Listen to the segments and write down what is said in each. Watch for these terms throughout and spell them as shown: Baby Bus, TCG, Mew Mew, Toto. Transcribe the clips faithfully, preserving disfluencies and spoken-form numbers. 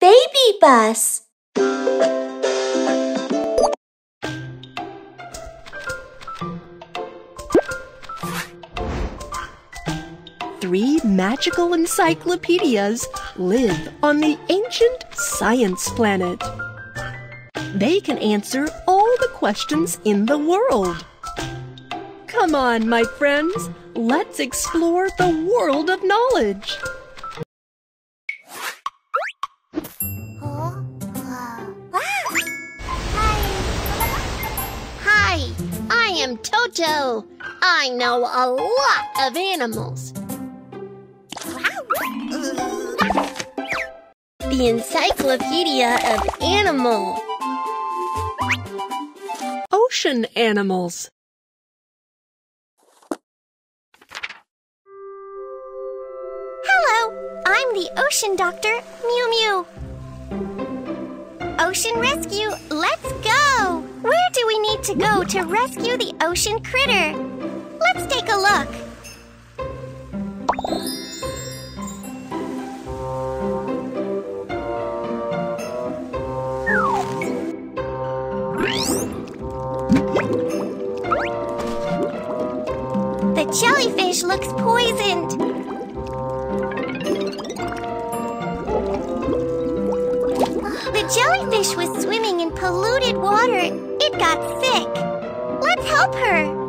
Baby bus. Three magical encyclopedias live on the ancient science planet. They can answer all the questions in the world. Come on, my friends, let's explore the world of knowledge. Hi, I am Toto. I know a lot of animals. The Encyclopedia of Animals. Ocean animals. Hello, I'm the ocean doctor, Mew Mew. Ocean rescue, let's go! Where do we need to go to rescue the ocean critter? Let's take a look. The jellyfish looks poisoned. The jellyfish was swimming in polluted water. It got sick. Let's help her.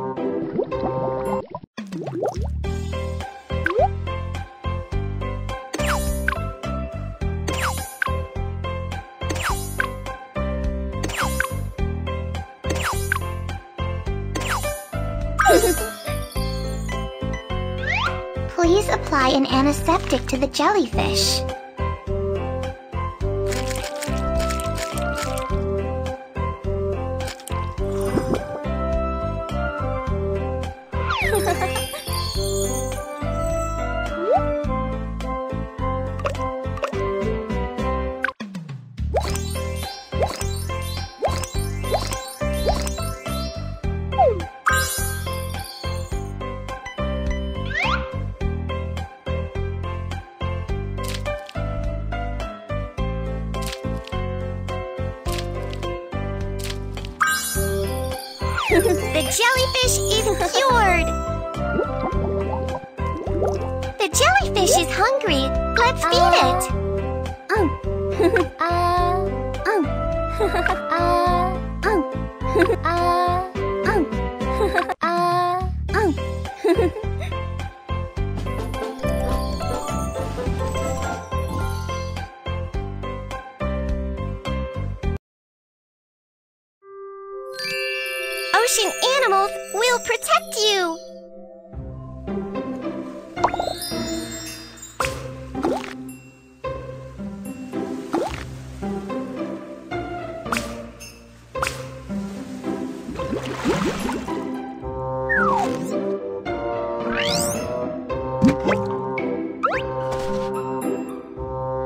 Please apply an antiseptic to the jellyfish. The jellyfish is cured! The jellyfish is hungry. Let's feed uh, it! Um. uh, um. uh, um. uh, um. uh, um. Ocean animals will protect you!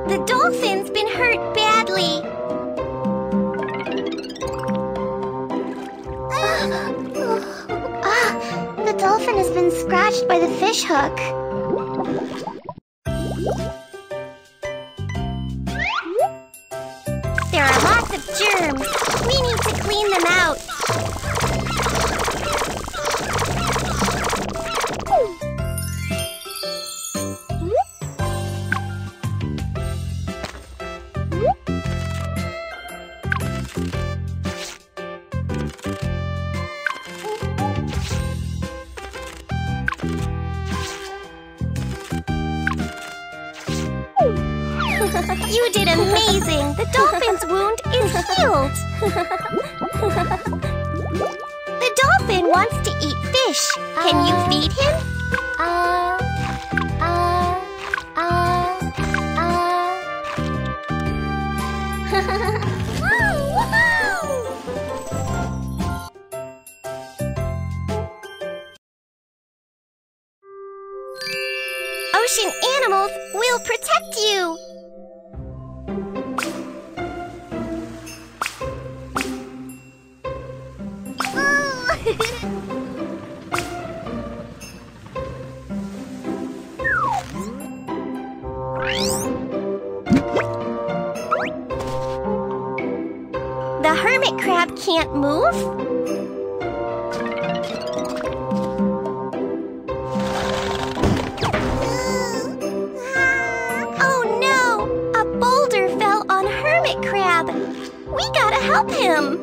The dolphin's been hurt badly. The dolphin has been scratched by the fish hook. There are lots of germs. We need to clean them out. You did amazing! The dolphin's wound is healed! The dolphin wants to eat fish. Can you feed him? Uh, uh, uh, uh. Ocean animals will protect you! hermit crab can't move? Oh no! A boulder fell on Hermit Crab. We gotta help him!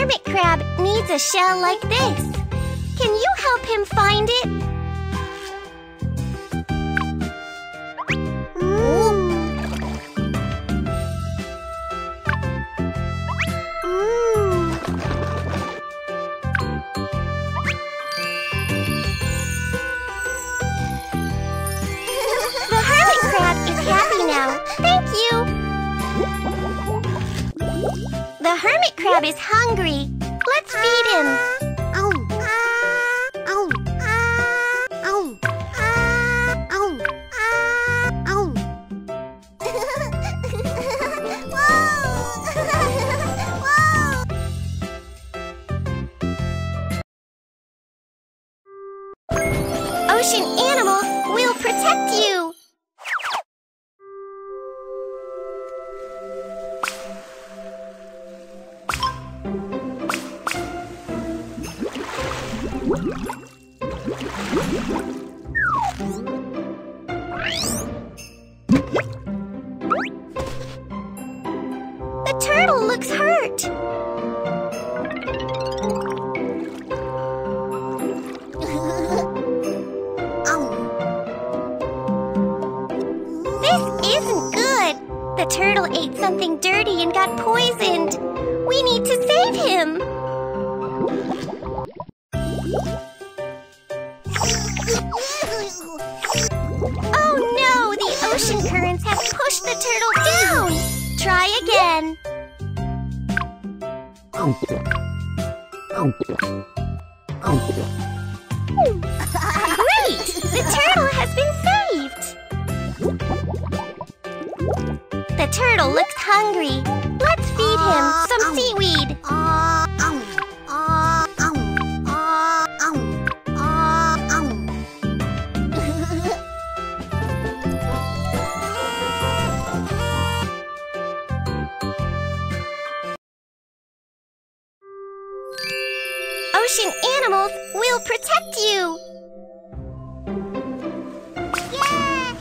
Hermit crab needs a shell like this. Can you help him find it? Mm. The hermit crab is happy now. Thank you. The hermit crab is hungry. Let's feed him. Ow. Ow. Ow. Ow. Ow. Whoa. Ocean animals will protect you. The turtle looks hurt. This isn't good. The turtle ate something dirty and got poisoned. We need to save him. Oh no, the ocean currents have pushed the turtle down! Try again. Great! The turtle has been saved! The turtle looks hungry. Let's feed him some seaweed. Ocean animals will protect you! Yeah.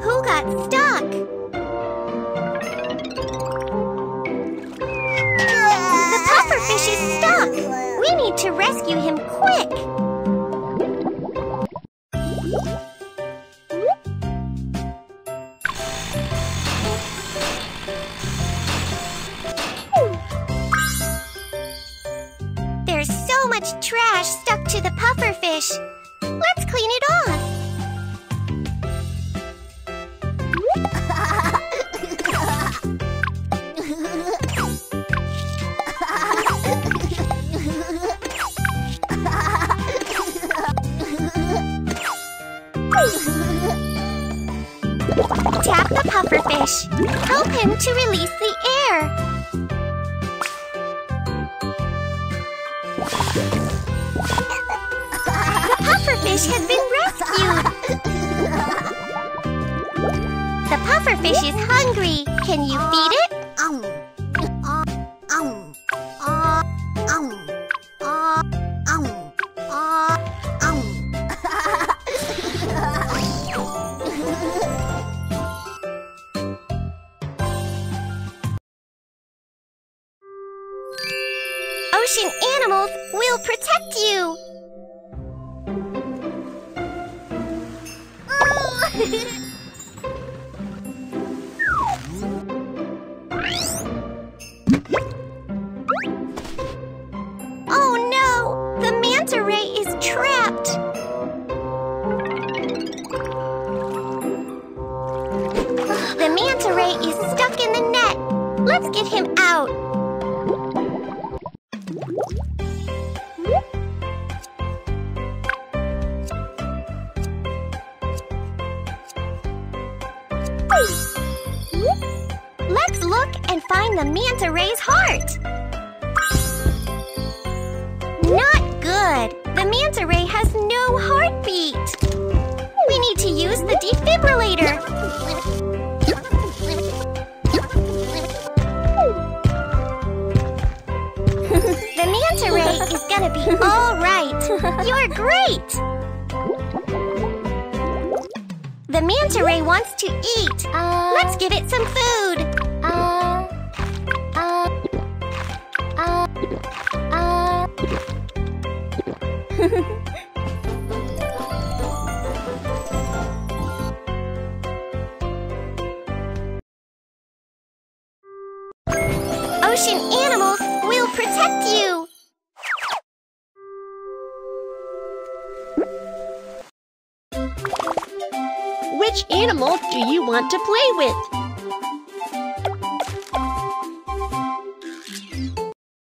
Who got stuck? Yeah. The pufferfish is stuck! We need to rescue him quick! Much trash stuck to the pufferfish. Let's clean it off. Tap the pufferfish. Help him to release the air. The pufferfish has been rescued! The pufferfish is hungry! Can you feed it? Ocean animals will protect you! Oh no! The manta ray is trapped! The manta the manta ray's heart! Not good! The manta ray has no heartbeat! We need to use the defibrillator! The manta ray is gonna be alright! You're great! The manta ray wants to eat. Uh, Let's give it some food. Uh, uh, uh, uh. Ocean animals will protect you. Which animal do you want to play with?